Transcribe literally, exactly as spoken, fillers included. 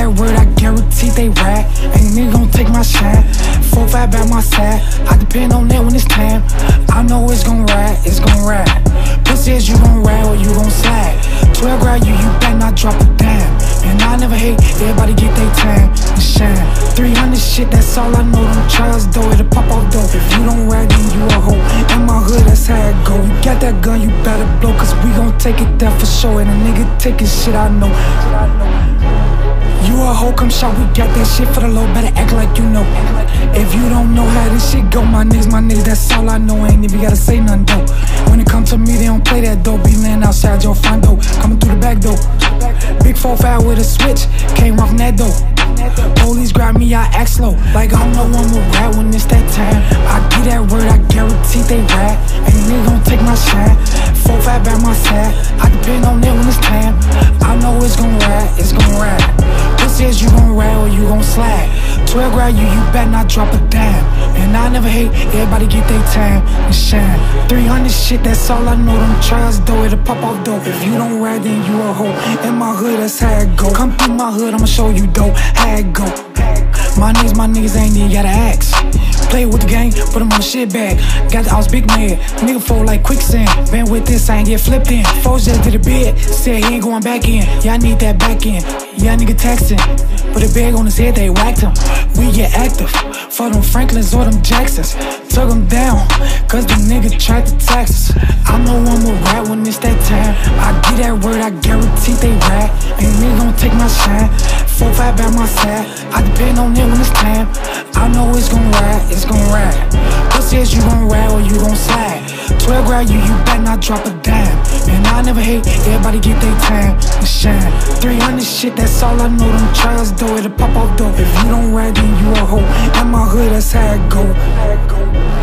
that word, I guarantee they rat. Ain't nigga gon' take my shine. Four, five at my side, I depend on that when it's time. I know it's gon' ride, it's gon' ride. Pussy is you gon' ride or you gon' slide. twelve round you, you better not drop a dime. And I never hate, everybody get their time and shine. three hundred shit, that's all I know. Them trials though, it'll pop off though. If you don't ride, then you a hoe. In my hood, that's how it go. You got that gun, you better blow, cause we gon' take it down for sure. And a nigga taking shit, I know. You a hoe, come shot, we got that shit for the low. Better act like you know. If you don't know how this shit go, my niggas, my niggas, that's all I know. Ain't even gotta say nothing though. When it comes to me, they don't play that though. Be laying outside your condo, coming through the back though. Big four five with a switch, came off net though. Police grab me, I act slow, like I'm the one with rap when it's that time. I get that word, I guarantee they rap. Ain't nigga gon' take my shine. four five at my side, I depend on it when it's time. I know it's gon' ride, it's gon' ride. Pussy is you gon' ride or you gon' slide. twelve round you, you better not drop a dime. And I never hate, everybody get their time and shine. three hundred shit, that's all I know. Them trials though, it'll pop off though. If you don't ride, then you a hoe. In my hood, that's how it go. Come through my hood, I'ma show you though how it go. My niggas, my niggas ain't even gotta ask. Play with the gang, put them on the shit bag. Got the house big mad, nigga fall like quicksand. Been with this, I ain't get flipped in. Foes just did a bid, said he ain't going back in. Yeah, I need that back in. Yeah, nigga taxing. Put a bag on his head, they whacked him. We get active, for them Franklins or them Jacksons. Took them down, cause the nigga tried to tax us. I know I'm a rat when it's that time. I get that word, I guarantee they rat. And nigga gon' take my shine. four five at my side, I depend on it when it's time. I know it's gon' ride, it's gon' ride. Pussy is you gon' ride or you gon' slide. twelve round you, you better not drop a dime. And I never hate, everybody get their time and shine. three hundred shit, that's all I know. Them trials though, it'll pop off though. If you don't ride, then you a hoe. In my hood, that's how it go.